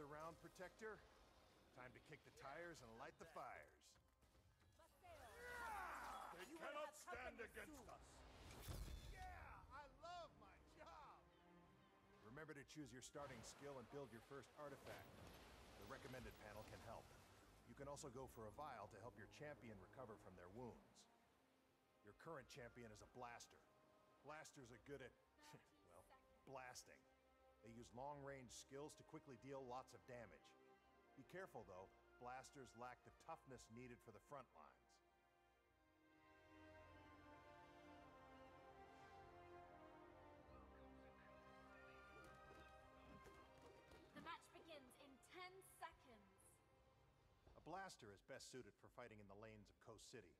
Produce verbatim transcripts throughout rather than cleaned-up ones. another round, Protector? Time to kick the tires and light the fires. Yeah! They you cannot stand against us! Yeah! I love my job! Remember to choose your starting skill and build your first artifact. The recommended panel can help. You can also go for a vial to help your champion recover from their wounds. Your current champion is a blaster. Blasters are good at, well, blasting. They use long-range skills to quickly deal lots of damage. Be careful, though. Blasters lack the toughness needed for the front lines. The match begins in ten seconds. A blaster is best suited for fighting in the lanes of Coast City.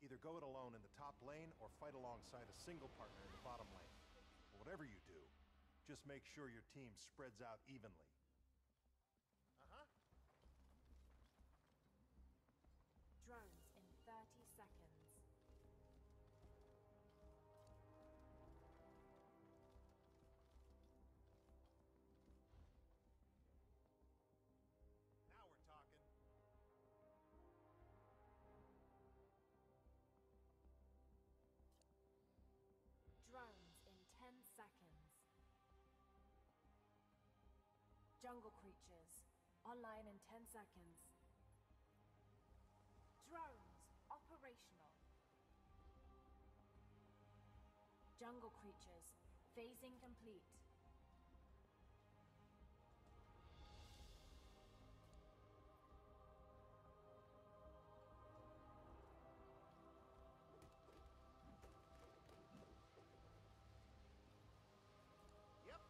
Either go it alone in the top lane or fight alongside a single partner in the bottom lane. But whatever you do, just make sure your team spreads out evenly. Uh-huh. Drones in thirty seconds. Now we're talking. Drones in ten seconds. Jungle creatures. Online in ten seconds. Drones operational. Jungle creatures. Phasing complete. Yep. Ah!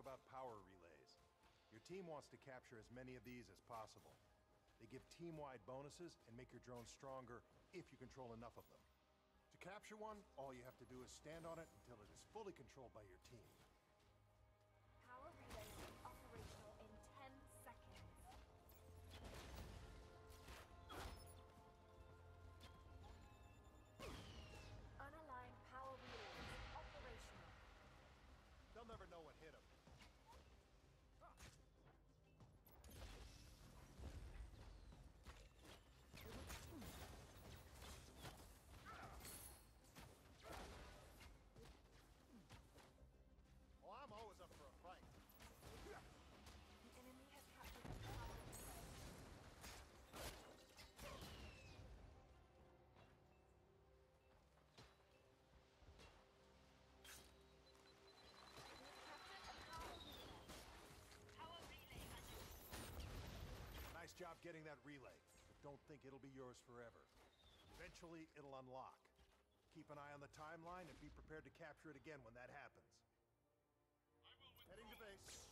about power relays. Your team wants to capture as many of these as possible. They give team-wide bonuses and make your drones stronger if you control enough of them. To capture one, all you have to do is stand on it until it is fully controlled by your team. Power relays operational in ten seconds. Unaligned power relays operational. They'll never know what hit them. Well, I'm always up for a fight. The enemy has captured the power relay. Nice job getting that relay, but don't think it'll be yours forever. Eventually, it'll unlock. Keep an eye on the timeline and be prepared to capture it again when that happens. I will withdraw. Heading to base.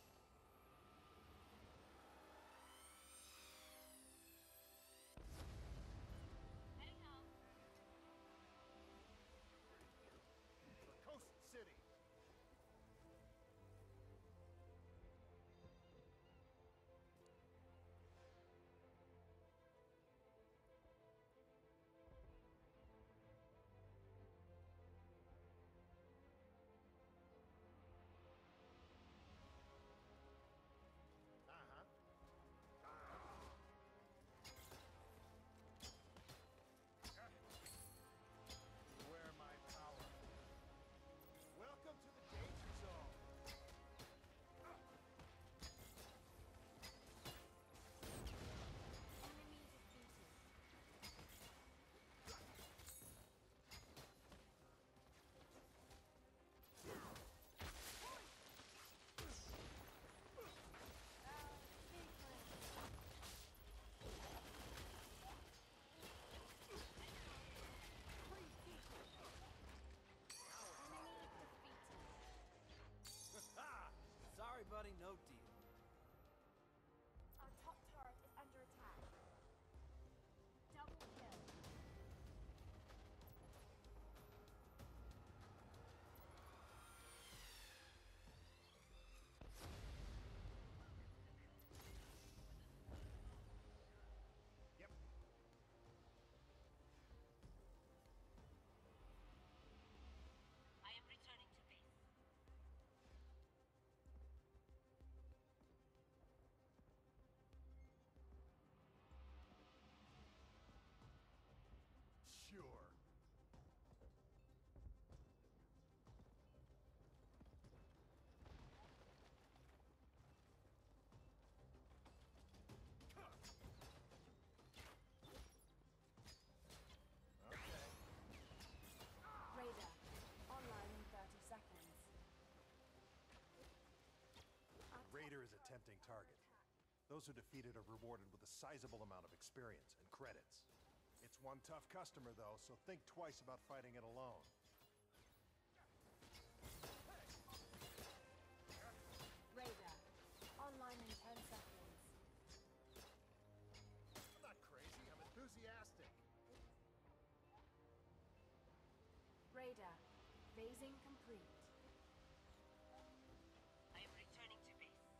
Heading home. For Coast City. Uh-huh. Ah. Beware my power. Welcome to the danger zone. Enemy defeated. Sorry, buddy, no deal. Our top turret is under attack. Double kill. Yep. I am returning to base. Sure. Okay. Radar, online in thirty seconds. Radar is a tempting target. Those who defeat it are rewarded with a sizable amount of experience and credits. It's one tough customer, though, so think twice about fighting it alone. Radar, online in ten seconds. I'm not crazy, I'm enthusiastic. Radar, phasing complete. I am returning to base.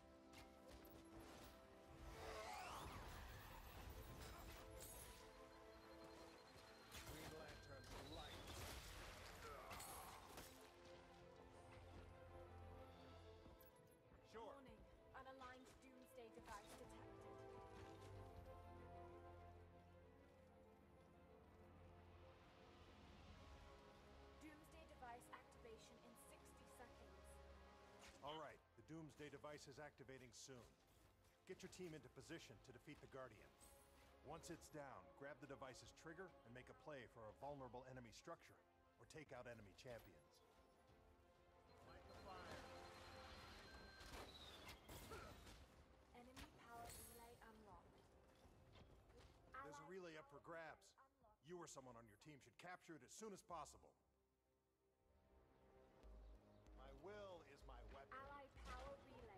Lantern light. Sure. Warning. Unaligned doomsday device detected. Doomsday device activation in sixty seconds. All right. The doomsday device is activating soon. Get your team into position to defeat the Guardian. Once it's down, grab the device's trigger and make a play for a vulnerable enemy structure, or take out enemy champions. Light the fire. Enemy power relay unlocked. There's a relay up for grabs. You or someone on your team should capture it as soon as possible. My will is my weapon. Allied power relay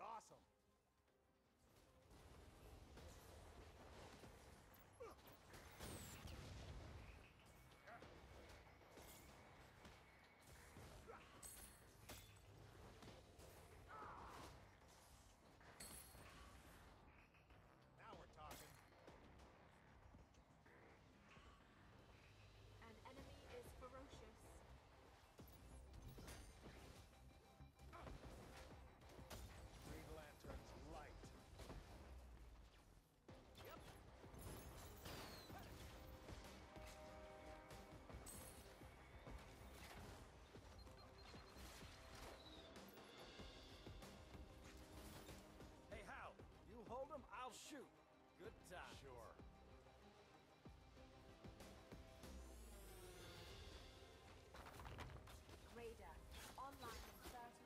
awesome. Now we're talking. An enemy is ferocious. You hold them, I'll shoot. Good time. Sure. Raider, online in thirty seconds.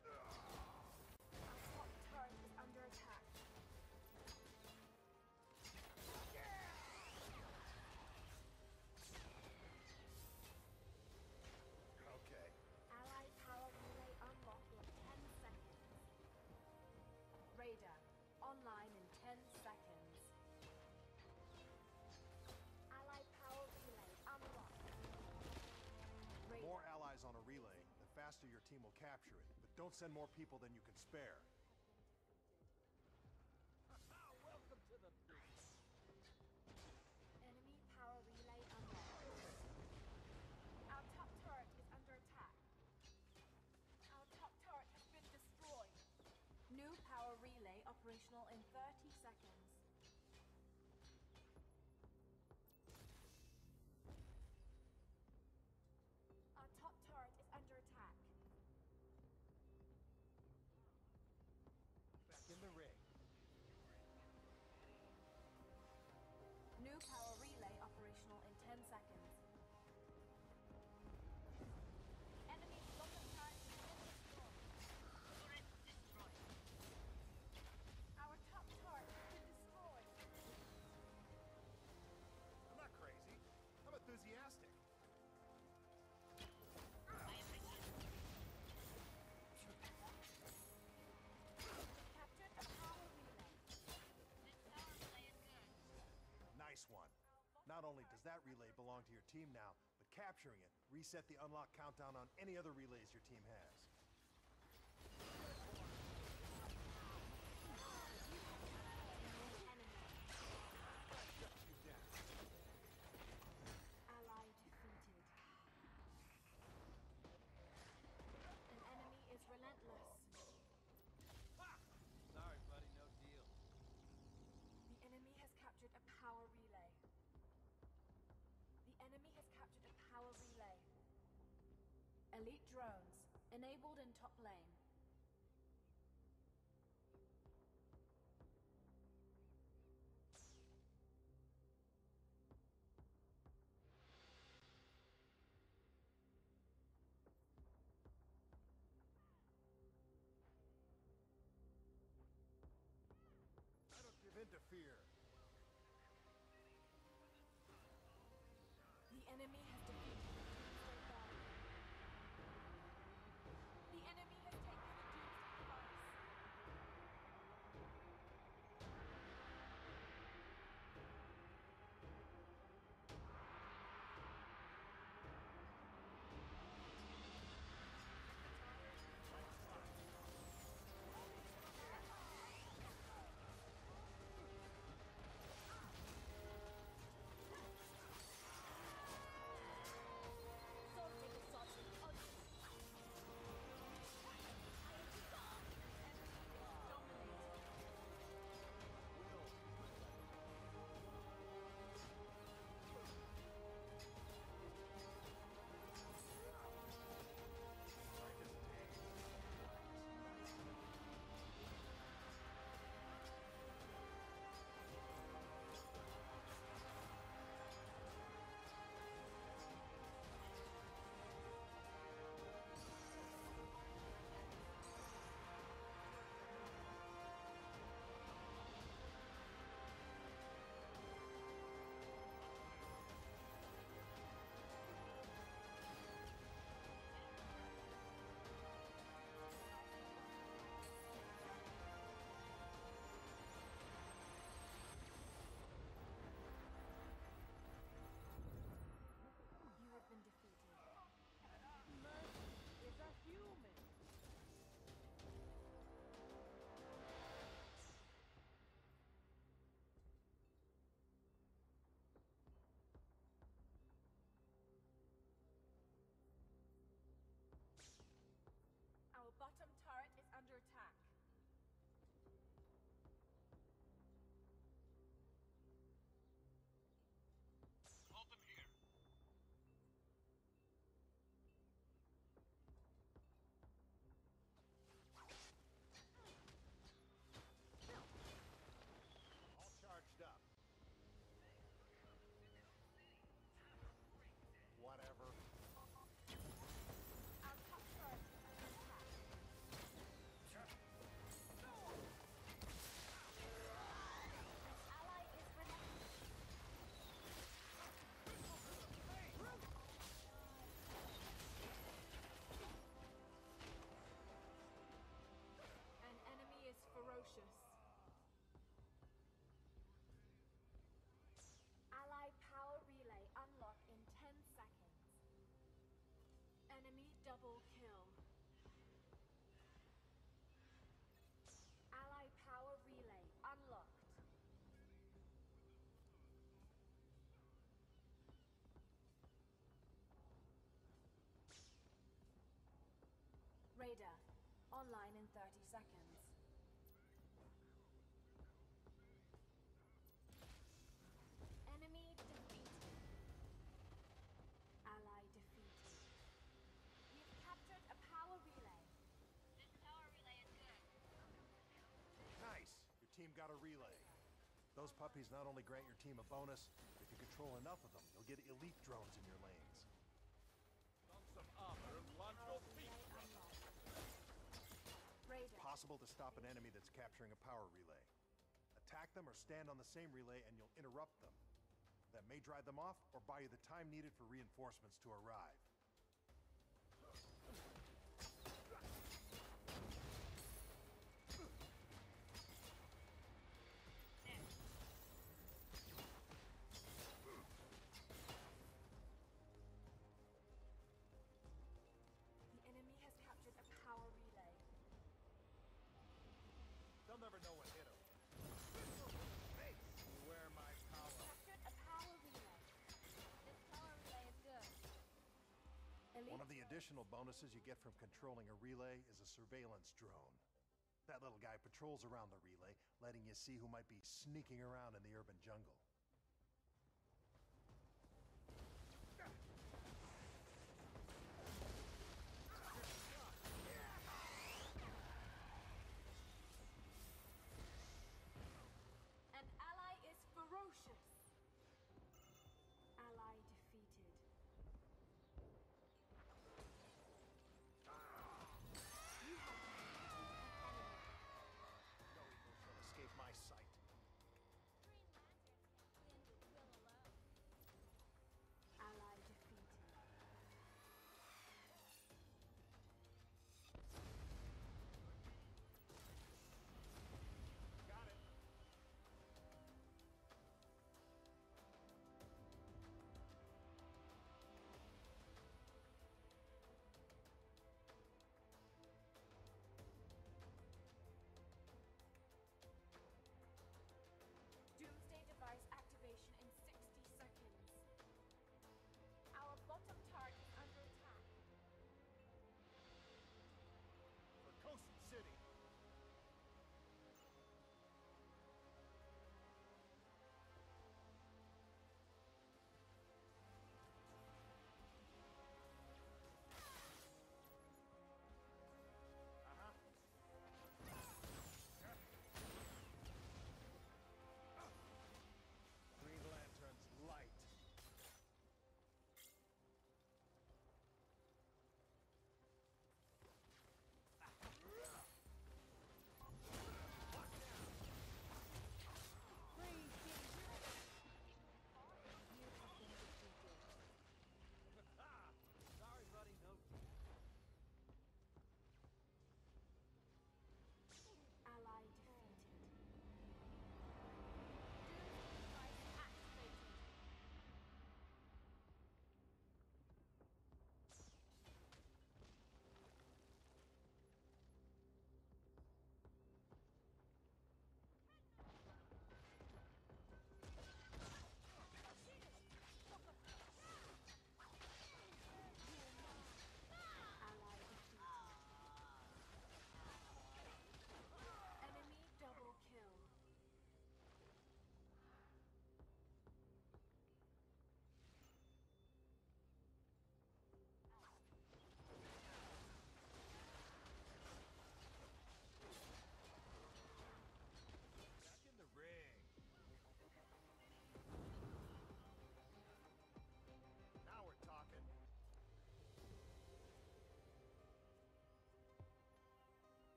Our top turret is under attack. Yeah! Okay. Ally power relay unlocked in ten seconds. Raider, online in ten seconds. Ally power relay unlocked. Raider. More allies on a relay, the faster your team will capture it. But don't send more people than you can spare. Welcome to the base. Enemy power relay unlocked. Our top turret is under attack. Our top turret has been destroyed. New power relay operational in thirty seconds. Our top turret is under attack. Back in the ring. New power relay operational in ten seconds. Our top turret has been destroyed. I'm not crazy. I'm enthusiastic. I am captured a power relay. This power relay is good. Nice one. Not only does that relay belong to your team now, but capturing it, reset the unlock countdown on any other relays your team has. Ally defeated. An enemy is relentless. Ah! Sorry, buddy, no deal. The enemy has captured a power relay. The enemy has captured a power relay. Elite drones, enabled in top lane. I don't give in to fear. The enemy has defeated the Doomsday Guard. The enemy has taken the Doomsday Device. Double kill. Ally power relay unlocked. Radar, online in thirty seconds. Enemy defeated. Ally defeated. We've captured a power relay. This power relay is good. Nice! Your team got a relay. Those puppies not only grant your team a bonus, if you control enough of them, you'll get elite drones in your lanes. Some armor and launch your feet. It's possible to stop an enemy that's capturing a power relay. Attack them or stand on the same relay and you'll interrupt them. That may drive them off or buy you the time needed for reinforcements to arrive. They'll never know what hit him. Hey, beware my power. Captured a power relay. This power relay is good. Elite. One of the additional bonuses you get from controlling a relay is a surveillance drone. That little guy patrols around the relay, letting you see who might be sneaking around in the urban jungle. Ferocious. Ally defeated. You have defeated an enemy. No evil shall escape my sight.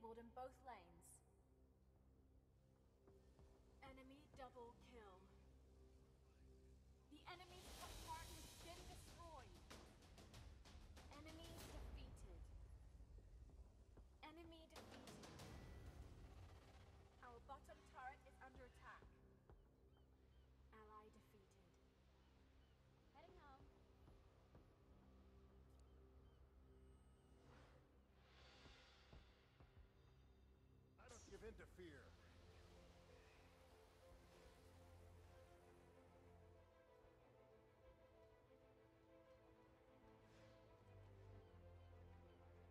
disabled in both lanes. Enemy double kill. The enemy's compartment has been destroyed. Enemy defeated. Enemy defeated. Our bottom turret is under attack. Ally defeated. Heading home. I don't give in to fear.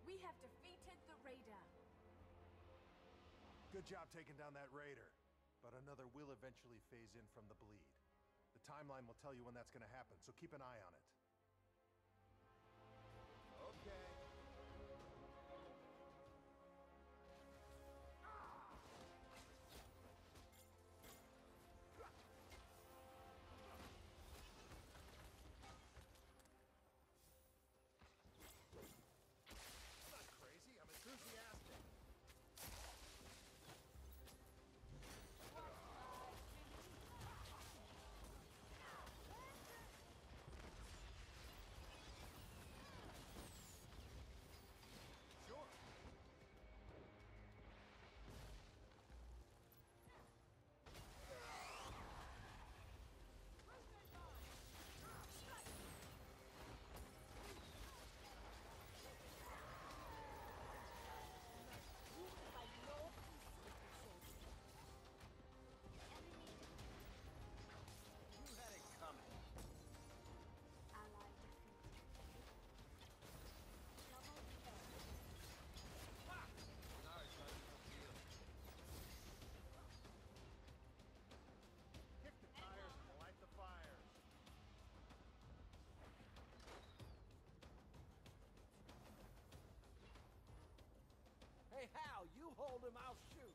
We have defeated the raider. Good job taking down that raider. But another will eventually phase in from the bleed. The timeline will tell you when that's gonna happen, so keep an eye on it. Okay. I'm not crazy, I'm enthusiastic. Hey, Hal, you hold him, I'll shoot.